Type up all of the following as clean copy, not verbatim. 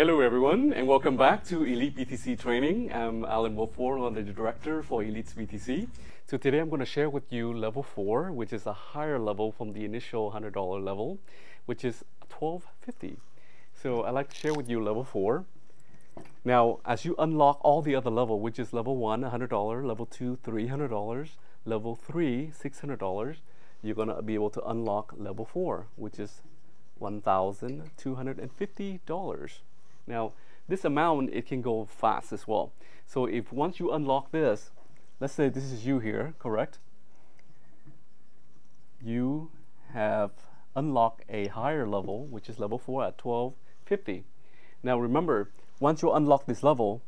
Hello everyone, and welcome back to Elite BTC Training. I'm Alan Wolford, I'm the director for Elites BTC. So today I'm going to share with you level 4, which is a higher level from the initial $100 level, which is $12.50. So I'd like to share with you level 4. Now, as you unlock all the other level, which is level 1, $100, level 2, $300, level 3, $600, you're going to be able to unlock level 4, which is $1,250. Now, this amount, it can go fast as well. So if once you unlock this, let's say this is you here, correct? You have unlocked a higher level, which is level 4 at $12.50. Now remember, once you unlock this level,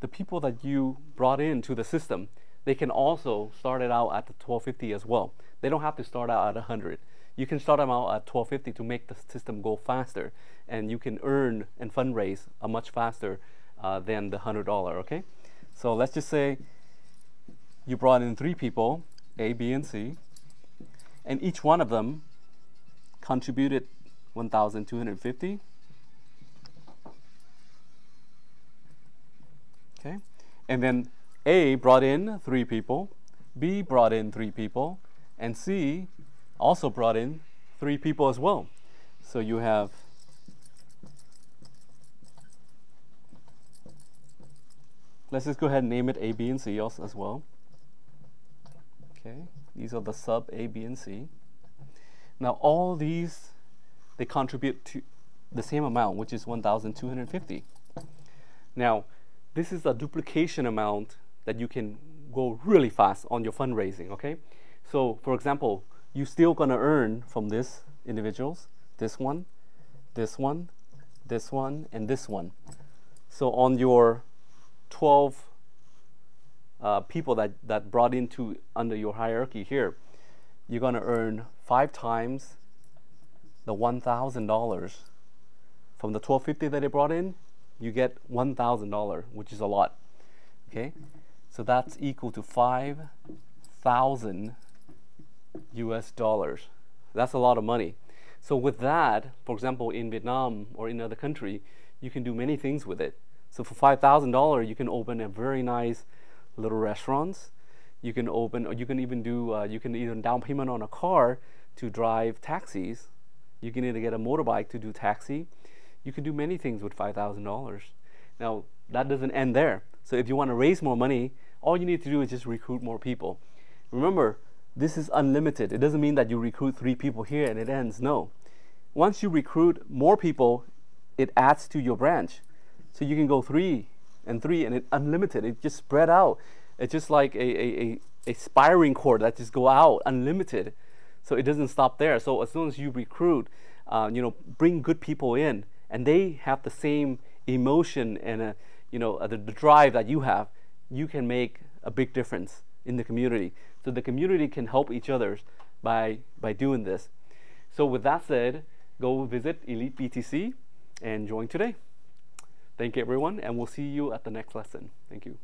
the people that you brought into the system, they can also start it out at the $12.50 as well. They don't have to start out at 100. You can start them out at $12.50 to make the system go faster, and you can earn and fundraise much faster than the $100, okay? So let's just say you brought in 3 people, A, B, and C, and each one of them contributed $1,250, okay? And then A brought in 3 people, B brought in 3 people, and C also brought in 3 people as well. So you have let's just go ahead and name it A, B, and C also as well. Okay, these are the sub A, B, and C. Now all these, they contribute to the same amount, which is $1,250. Now this is a duplication amount that you can go really fast on your fundraising, okay? So for example, you're still gonna earn from this individuals, this one, this one, this one, and this one. So on your 12 people that brought into under your hierarchy here, you're gonna earn 5 times the $1,000. From the $12.50 that they brought in, you get $1,000, which is a lot, okay? So that's equal to 5,000 US dollars. That's a lot of money. So with that, for example, in Vietnam or in another country, you can do many things with it. So for $5,000, you can open a very nice little restaurants. You can open, or you can even do, you can even down payment on a car to drive taxis. You can either get a motorbike to do taxi. You can do many things with $5,000. Now that doesn't end there. So if you want to raise more money, all you need to do is just recruit more people. Remember, this is unlimited. It doesn't mean that you recruit 3 people here and it ends. No. Once you recruit more people, it adds to your branch. So you can go 3 and 3 and it's unlimited. It just spread out. It's just like a spiraling cord that just go out unlimited. So it doesn't stop there. So as long as you recruit, you know, bring good people in and they have the same emotion and you know, the drive that you have, you can make a big difference in the community. So the community can help each other by doing this. So with that said, go visit Elite BTC and join today. Thank you everyone, and we'll see you at the next lesson. Thank you.